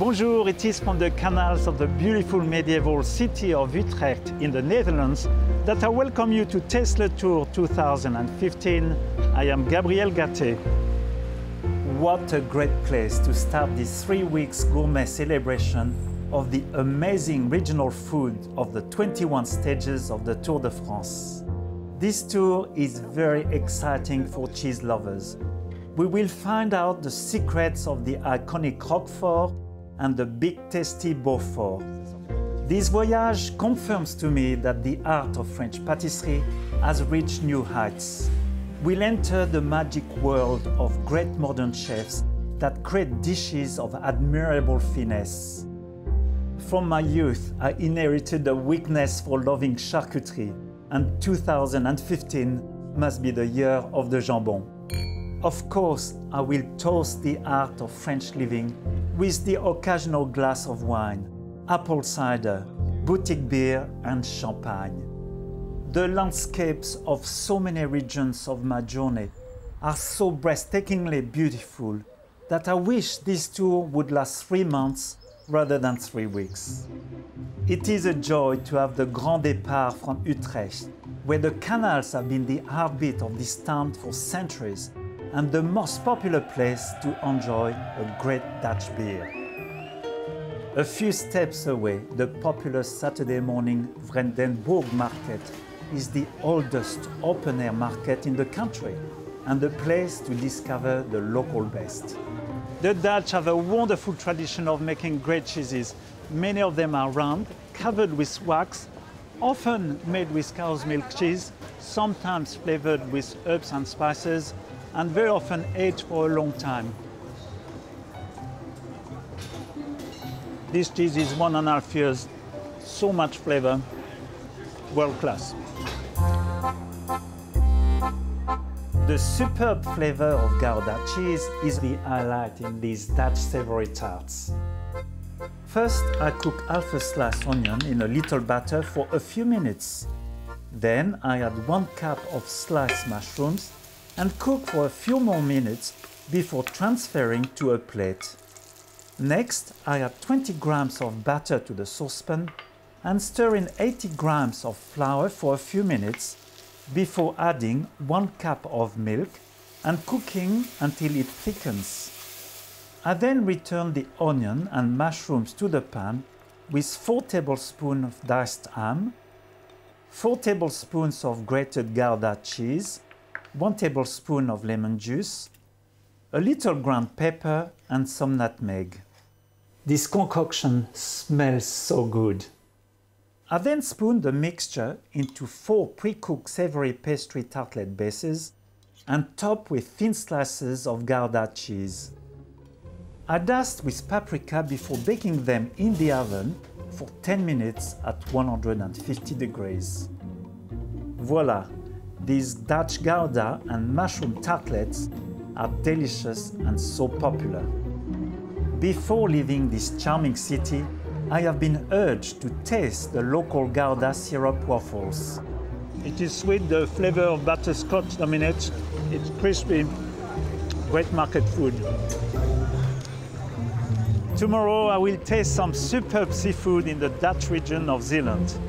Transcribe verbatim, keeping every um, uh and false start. Bonjour, it is from the canals of the beautiful medieval city of Utrecht in the Netherlands that I welcome you to Taste Le Tour two thousand fifteen. I am Gabriel Gaté. What a great place to start this three weeks gourmet celebration of the amazing regional food of the twenty-one stages of the Tour de France. This tour is very exciting for cheese lovers. We will find out the secrets of the iconic Roquefort and the big tasty Beaufort. This voyage confirms to me that the art of French patisserie has reached new heights. We'll enter the magic world of great modern chefs that create dishes of admirable finesse. From my youth, I inherited a weakness for loving charcuterie, and two thousand fifteen must be the year of the jambon. Of course, I will toast the art of French living with the occasional glass of wine, apple cider, boutique beer and champagne. The landscapes of so many regions of my journey are so breathtakingly beautiful that I wish this tour would last three months rather than three weeks. It is a joy to have the Grand Départ from Utrecht, where the canals have been the heartbeat of this town for centuries and the most popular place to enjoy a great Dutch beer. A few steps away, the popular Saturday morning Vrendenburg Market is the oldest open-air market in the country and the place to discover the local best. The Dutch have a wonderful tradition of making great cheeses. Many of them are round, covered with wax, often made with cow's milk cheese, sometimes flavored with herbs and spices, and very often aged for a long time. This cheese is one and a half years, so much flavor, world class. The superb flavor of Gouda cheese is the highlight in these Dutch savory tarts. First, I cook half a sliced onion in a little batter for a few minutes. Then I add one cup of sliced mushrooms and cook for a few more minutes before transferring to a plate. Next, I add twenty grams of batter to the saucepan and stir in eighty grams of flour for a few minutes before adding one cup of milk and cooking until it thickens. I then return the onion and mushrooms to the pan with four tablespoons of diced ham, four tablespoons of grated Gouda cheese, one tablespoon of lemon juice, a little ground pepper and some nutmeg. This concoction smells so good. I then spoon the mixture into four pre-cooked savory pastry tartlet bases and top with thin slices of Gouda cheese. I dust with paprika before baking them in the oven for ten minutes at one hundred fifty degrees. Voila! These Dutch Gouda and mushroom tartlets are delicious and so popular. Before leaving this charming city, I have been urged to taste the local Gouda syrup waffles. It is sweet, the flavor of butterscotch dominates. It's crispy, great market food. Tomorrow I will taste some superb seafood in the Dutch region of Zeeland.